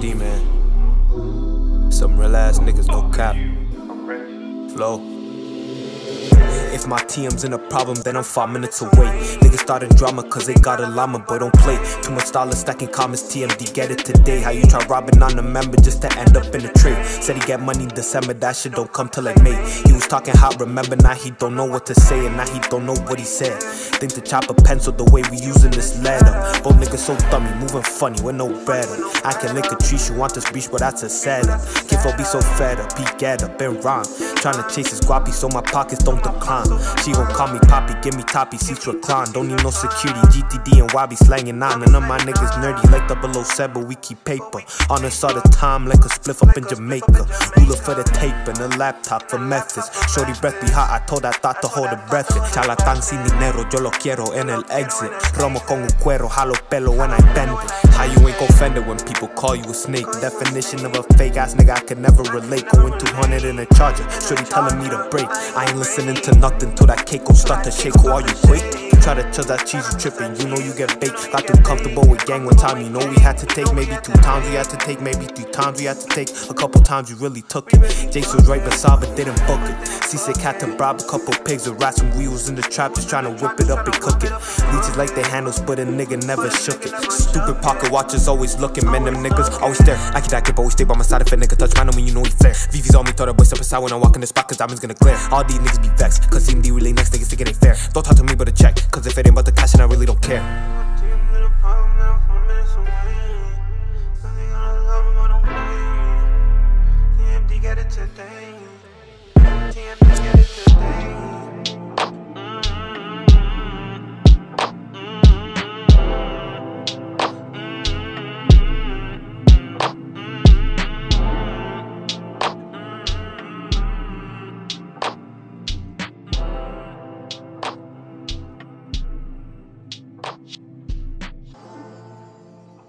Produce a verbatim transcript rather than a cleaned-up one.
C M D, man. Some real ass niggas, no cap. Flow. If my T M's in a problem, then I'm five minutes away. Niggas starting drama cause they got a llama, boy don't play. Too much dollar stacking comments, T M D get it today. How you try robbing on a member just to end up in a trade? Said he get money December, that shit don't come till like May. He was talking hot, remember, now he don't know what to say. And now he don't know what he said. Think to chop a pencil the way we using this letter. Both niggas so dummy, moving funny, we're no better. I can lick a tree, she want this beach, but that's a setup. Kifo be so fed up, he get up and rhyme. Trying to chase his guapi so my pockets don't decline. She gon' call me poppy, give me toppy, seats recline. Don't need no security, G T D and Wabi slangin' on. None of my niggas nerdy like double oh seven, but we keep paper on us all the time like a spliff up in Jamaica. Ruler for the tape and a laptop for methods. Shorty breath be hot, I told I thought to hold a breath in. Charlatan sin dinero, yo lo quiero en el exit. Romo con un cuero, jalo pelo when I bend it. How you ain't offended when people call you a snake? Definition of a fake ass nigga, I could never relate. Going two hundred in a charger, shorty telling me to break. I ain't listening to nothing till that cake gon' start to shake. Who are you, quick? Try to tell that cheese you trippin', you know you get baked. Got too comfortable with gang one time, you know we had to take. Maybe two times we had to take, maybe three times we had to take. A couple times you really took it. Jace was right beside but didn't book it. C-sick had to bribe a couple pigs or rats when we was in the trap just trying to whip it up and cook it. Leeches like their handles but a nigga never shook it. Stupid pocket watchers always looking, man, them niggas always stare. I keep that grip, always stay by my side if a nigga touch mine when you know he flare. V V's on me, throw that boy step aside when I walk in the spot cause diamonds gonna glare. All these niggas be vexed cause C M D relay next, niggas thinking they fair. Don't talk to me but a check, cause if it ain't about the cash and I really don't care.